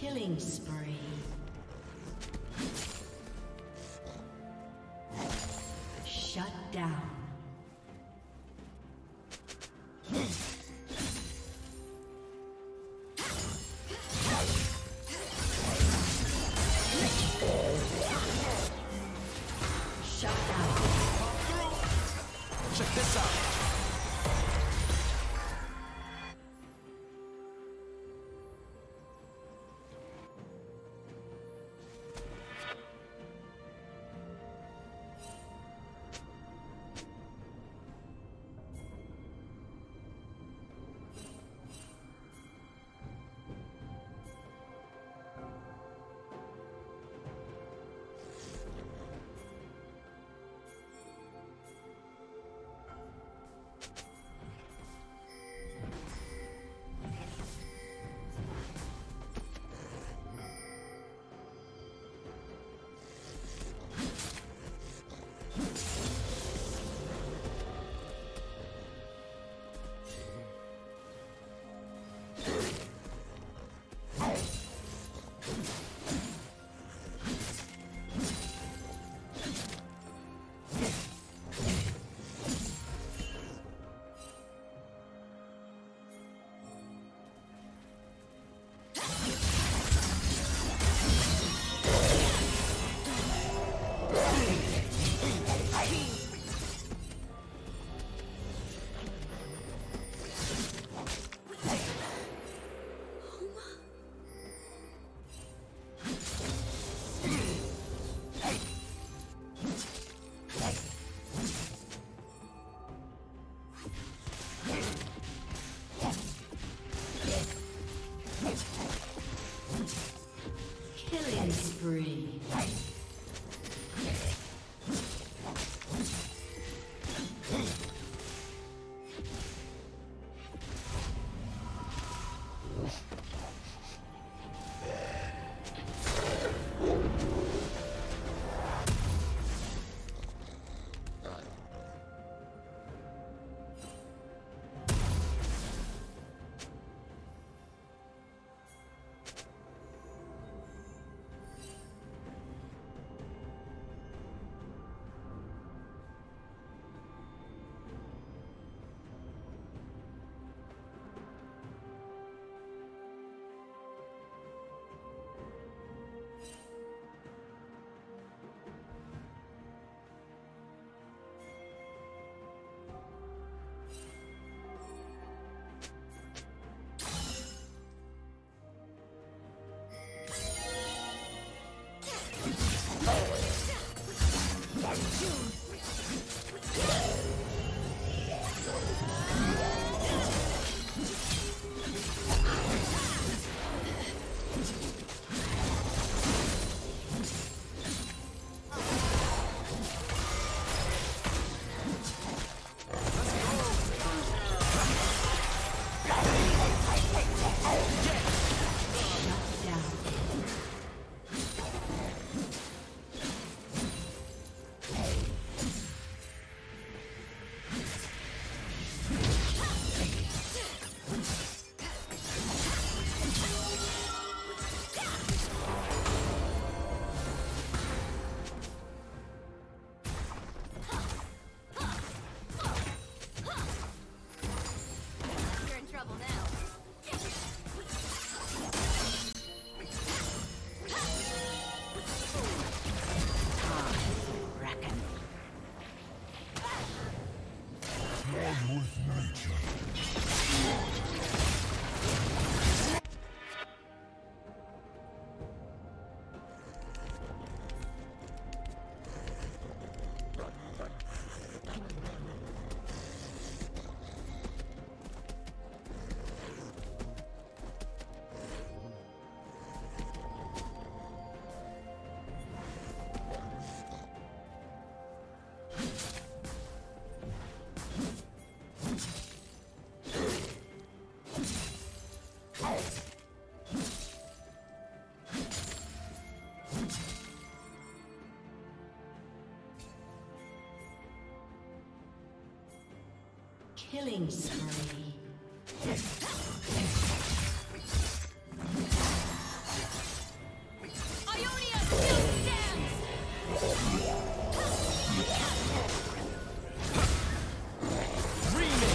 Killing spree. Shut down. Killing spree. Ionia still stands. Remix.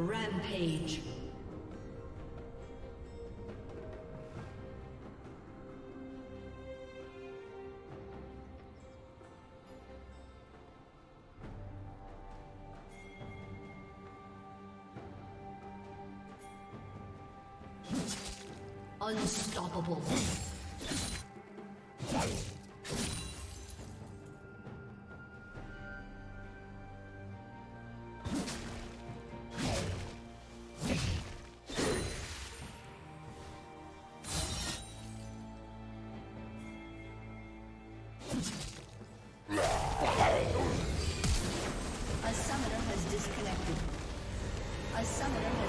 Rampage. Unstoppable. A summoner has disconnected. A summoner has